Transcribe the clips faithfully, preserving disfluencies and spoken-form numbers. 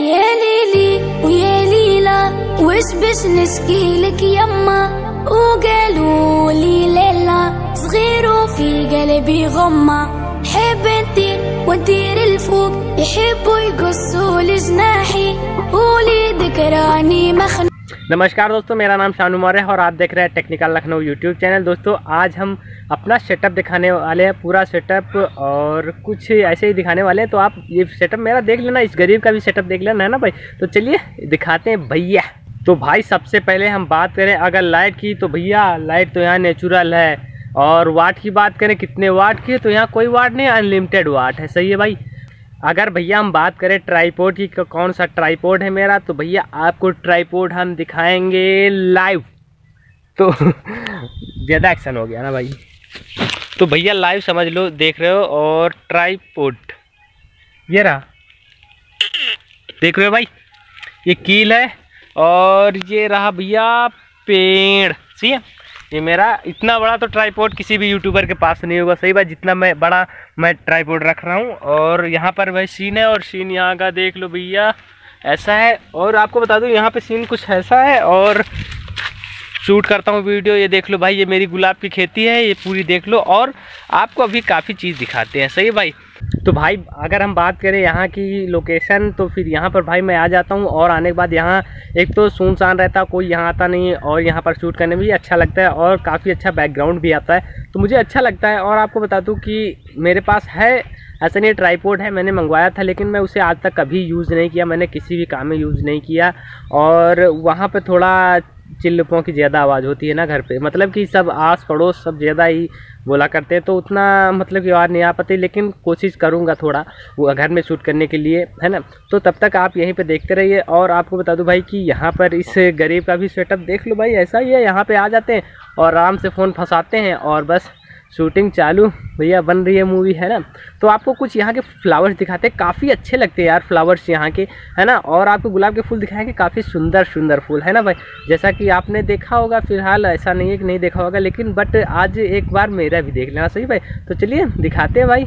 يا ليلي ويا ليلى وسبس نسكيلك يما وقالوا لي ليلى صغير وفي قلبي غمة. حب انتي وندير الفوق يحبوا يقصوا لجناحي ولي ذكراني مخنوق. नमस्कार दोस्तों, मेरा नाम शानू मौर्य है और आप देख रहे हैं टेक्निकल लखनऊ यूट्यूब चैनल। दोस्तों आज हम अपना सेटअप दिखाने वाले हैं, पूरा सेटअप और कुछ ऐसे ही दिखाने वाले हैं। तो आप ये सेटअप मेरा देख लेना, इस गरीब का भी सेटअप देख लेना, है ना भाई। तो चलिए दिखाते हैं भैया। तो भाई सबसे पहले हम बात करें अगर लाइट की, तो भैया लाइट तो यहाँ नेचुरल है। और वाट की बात करें कितने वाट की, तो यहाँ कोई वाट नहीं, अनलिमिटेड वाट है, सही है भाई। अगर भैया हम बात करें ट्राइपॉड की, कौन सा ट्राइपॉड है मेरा, तो भैया आपको ट्राइपॉड हम दिखाएंगे लाइव। तो ज़्यादा एक्शन हो गया ना भाई, तो भैया लाइव समझ लो, देख रहे हो। और ट्राइपॉड ये रहा, देख रहे हो भाई, ये कील है। और ये रहा भैया पेड़, सही है। ये मेरा इतना बड़ा तो ट्राइपॉड किसी भी यूट्यूबर के पास नहीं होगा, सही बात, जितना मैं बड़ा मैं ट्राइपॉड रख रहा हूँ। और यहाँ पर भाई सीन है, और सीन यहाँ का देख लो भैया ऐसा है। और आपको बता दूँ यहाँ पे सीन कुछ ऐसा है, और शूट करता हूँ वीडियो। ये देख लो भाई, ये मेरी गुलाब की खेती है, ये पूरी देख लो। और आपको अभी काफ़ी चीज़ दिखाते हैं, सही है भाई। तो भाई अगर हम बात करें यहाँ की लोकेशन, तो फिर यहाँ पर भाई मैं आ जाता हूँ। और आने के बाद यहाँ एक तो सुनसान रहता है, कोई यहाँ आता नहीं है, और यहाँ पर शूट करने में भी अच्छा लगता है, और काफ़ी अच्छा बैकग्राउंड भी आता है, तो मुझे अच्छा लगता है। और आपको बता दूँ कि मेरे पास है, ऐसा नहीं, ट्राइपॉड है, मैंने मंगवाया था, लेकिन मैं उसे आज तक कभी यूज़ नहीं किया, मैंने किसी भी काम में यूज़ नहीं किया। और वहाँ पर थोड़ा चिल्लपों की ज़्यादा आवाज़ होती है ना घर पे, मतलब कि सब आस पड़ोस सब ज़्यादा ही बोला करते हैं, तो उतना मतलब कि आवाज़ नहीं आ पाती। लेकिन कोशिश करूँगा थोड़ा वो घर में शूट करने के लिए, है ना। तो तब तक आप यहीं पे देखते रहिए। और आपको बता दूं भाई कि यहाँ पर इस गरीब का भी सेटअप देख लो भाई, ऐसा ही है। यहाँ पर आ जाते हैं और आराम से फ़ोन फंसाते हैं, और बस शूटिंग चालू भैया, बन रही है मूवी, है ना। तो आपको कुछ यहाँ के फ्लावर्स दिखाते हैं, काफ़ी अच्छे लगते हैं यार फ्लावर्स यहाँ के, है ना। और आपको गुलाब के फूल दिखाएंगे, काफ़ी सुंदर सुंदर फूल, है ना भाई। जैसा कि आपने देखा होगा, फिलहाल ऐसा नहीं है कि नहीं देखा होगा, लेकिन बट आज एक बार मेरा भी देख लेना, सही भाई। तो चलिए दिखाते हैं भाई।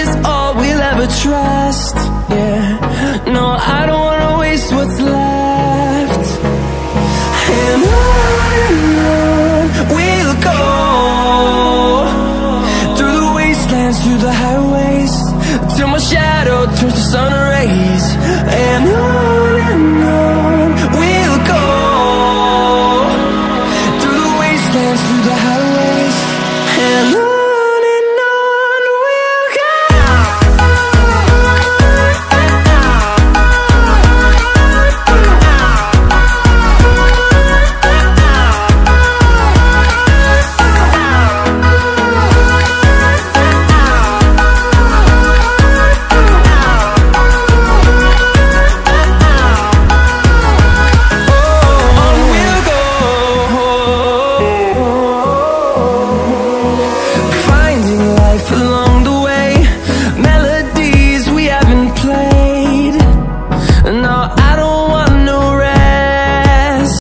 is all we'll ever trust. Yeah, no, I don't wanna waste what's left. And on we'll go, through the wastelands, through the highways, till my shadow